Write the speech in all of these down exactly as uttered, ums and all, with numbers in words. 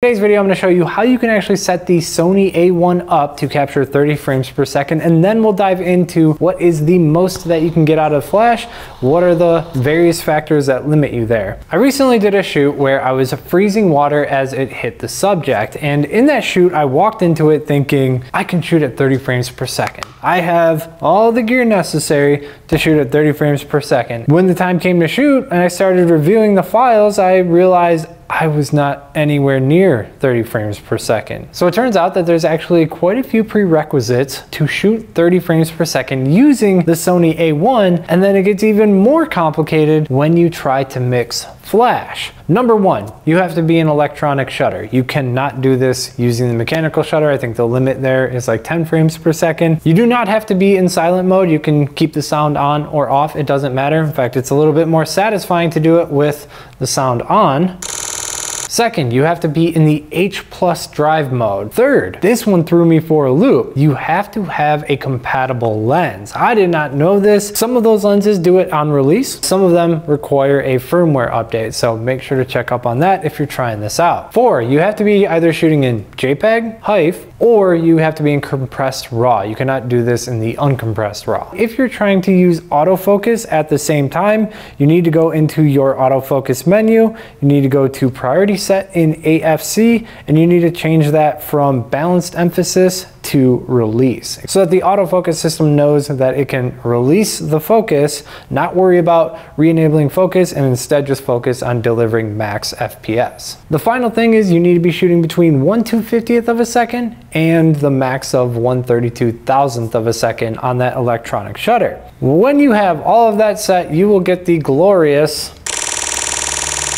In today's video, I'm going to show you how you can actually set the Sony A one up to capture thirty frames per second, and then we'll dive into what is the most that you can get out of flash, what are the various factors that limit you there. I recently did a shoot where I was freezing water as it hit the subject, and in that shoot I walked into it thinking I can shoot at thirty frames per second. I have all the gear necessary to shoot at thirty frames per second. When the time came to shoot and I started reviewing the files, I realized I was not anywhere near thirty frames per second. So it turns out that there's actually quite a few prerequisites to shoot thirty frames per second using the Sony A one, and then it gets even more complicated when you try to mix flash. Number one, you have to be an electronic shutter. You cannot do this using the mechanical shutter. I think the limit there is like ten frames per second. You do not have to be in silent mode. You can keep the sound on or off. It doesn't matter. In fact, it's a little bit more satisfying to do it with the sound on. Second, you have to be in the H plus drive mode. Third, this one threw me for a loop. You have to have a compatible lens. I did not know this. Some of those lenses do it on release. Some of them require a firmware update, so make sure to check up on that if you're trying this out. Four, you have to be either shooting in JPEG, HIF, or you have to be in compressed RAW. You cannot do this in the uncompressed RAW. If you're trying to use autofocus at the same time, you need to go into your autofocus menu. You need to go to priority set in A F C, and you need to change that from balanced emphasis to release so that the autofocus system knows that it can release the focus, not worry about re-enabling focus, and instead just focus on delivering max F P S. The final thing is you need to be shooting between one two-fiftieth of a second and the max of one thirty-two thousandth of a second on that electronic shutter. When you have all of that set, you will get the glorious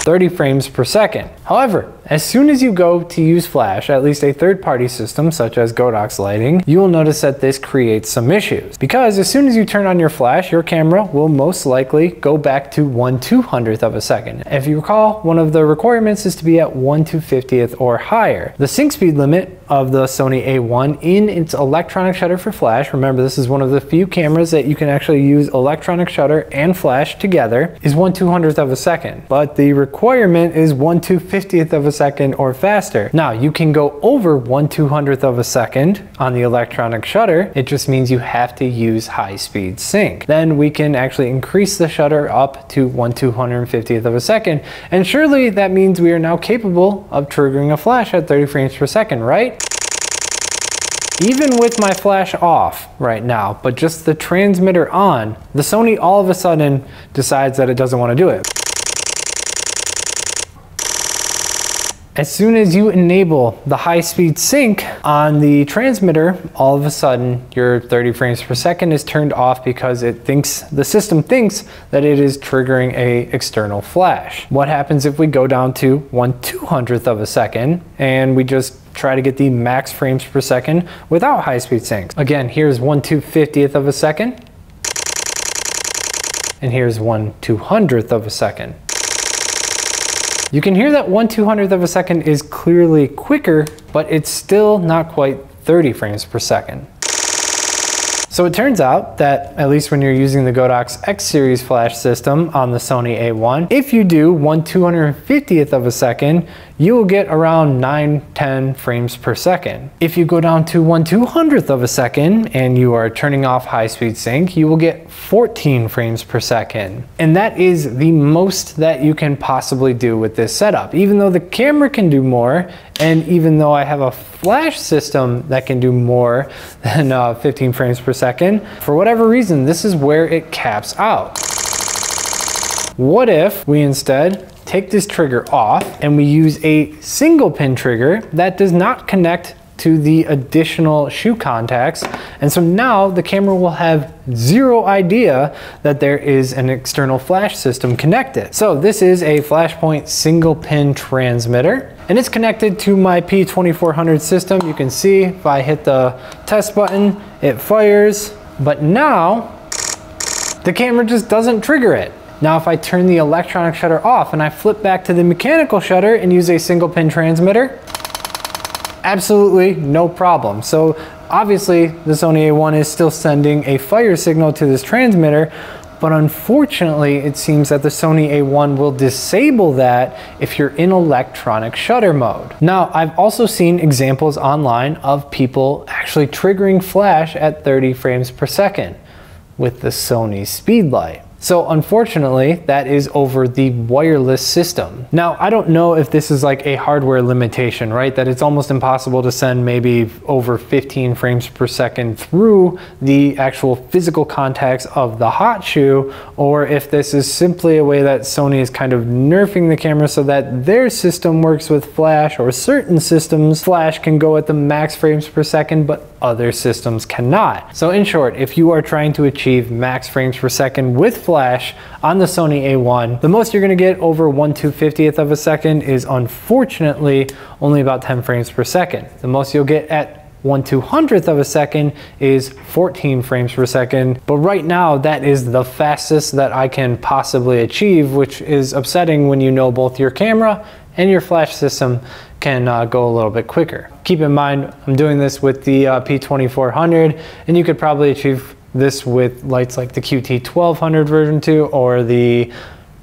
thirty frames per second. However, as soon as you go to use flash, at least a third-party system such as Godox Lighting, you will notice that this creates some issues. Because as soon as you turn on your flash, your camera will most likely go back to one two-hundredth of a second. If you recall, one of the requirements is to be at one two-fiftieth or higher. The sync speed limit of the Sony A one in its electronic shutter for flash, remember this is one of the few cameras that you can actually use electronic shutter and flash together, is one two-hundredth of a second. But the requirement is one two-fiftieth of a second second or faster. Now you can go over one two-hundredth of a second on the electronic shutter. It just means you have to use high speed sync. Then we can actually increase the shutter up to one two-hundred-fiftieth of a second. And surely that means we are now capable of triggering a flash at thirty frames per second, right? Even with my flash off right now, but just the transmitter on, the Sony all of a sudden decides that it doesn't want to do it. As soon as you enable the high-speed sync on the transmitter, all of a sudden your thirty frames per second is turned off because it thinks, the system thinks that it is triggering a external flash. What happens if we go down to one two-hundredth of a second and we just try to get the max frames per second without high-speed sync? Again, here's one two-fiftieth of a second, and here's one two-hundredth of a second. You can hear that one two-hundredth of a second is clearly quicker, but it's still not quite thirty frames per second. So it turns out that, at least when you're using the Godox X Series flash system on the Sony A one, if you do one two-hundred-fiftieth of a second, you will get around nine, ten frames per second. If you go down to one two-hundredth of a second and you are turning off high-speed sync, you will get fourteen frames per second. And that is the most that you can possibly do with this setup. Even though the camera can do more, and even though I have a flash system that can do more than uh, fifteen frames per second, for whatever reason, this is where it caps out. What if we instead take this trigger off and we use a single pin trigger that does not connect to the additional shoe contacts, and so now the camera will have zero idea that there is an external flash system connected. So this is a Flashpoint single pin transmitter, and it's connected to my P twenty-four hundred system. You can see if I hit the test button, it fires, but now the camera just doesn't trigger it. Now if I turn the electronic shutter off and I flip back to the mechanical shutter and use a single pin transmitter, absolutely no problem. So obviously the Sony A one is still sending a fire signal to this transmitter, but unfortunately it seems that the Sony A one will disable that if you're in electronic shutter mode. Now, I've also seen examples online of people actually triggering flash at thirty frames per second with the Sony Speedlight. So unfortunately, that is over the wireless system. Now, I don't know if this is like a hardware limitation, right? That it's almost impossible to send maybe over fifteen frames per second through the actual physical contacts of the hot shoe, or if this is simply a way that Sony is kind of nerfing the camera so that their system works with flash, or certain systems, flash can go at the max frames per second, but other systems cannot. So in short, if you are trying to achieve max frames per second with flash on the Sony A one, the most you're gonna get over one two-fiftieth of a second is unfortunately only about ten frames per second. The most you'll get at one two-hundredth of a second is fourteen frames per second. But right now, that is the fastest that I can possibly achieve, which is upsetting when you know both your camera and your flash system can uh, go a little bit quicker. Keep in mind, I'm doing this with the uh, P twenty-four hundred, and you could probably achieve this with lights like the Q T twelve hundred version two, or the...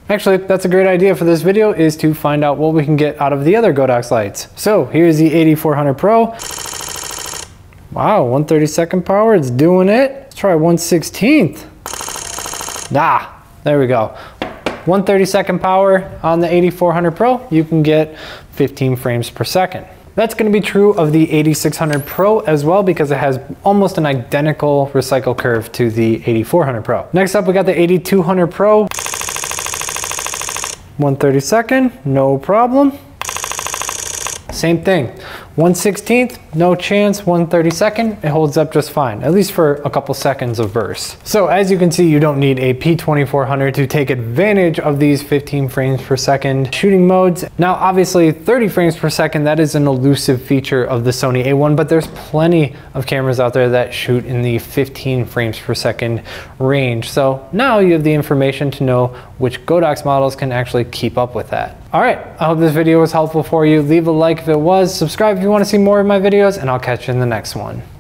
Actually, that's a great idea for this video, is to find out what we can get out of the other Godox lights. So here's the A D four hundred Pro. Wow, one thirty-second power, it's doing it. Let's try one sixteenth. Nah, there we go. one thirty-second power on the A D four hundred Pro, you can get fifteen frames per second. That's gonna be true of the A D six hundred Pro as well, because it has almost an identical recycle curve to the A D four hundred Pro. Next up, we got the A D two hundred Pro. one thirty-second, no problem. Same thing, one sixteenth, no chance, one thirty-second, it holds up just fine, at least for a couple seconds of burst. So as you can see, you don't need a P twenty-four hundred to take advantage of these fifteen frames per second shooting modes. Now, obviously thirty frames per second, that is an elusive feature of the Sony A one, but there's plenty of cameras out there that shoot in the fifteen frames per second range. So now you have the information to know which Godox models can actually keep up with that. All right, I hope this video was helpful for you. Leave a like if it was, subscribe if you want to see more of my videos, and I'll catch you in the next one.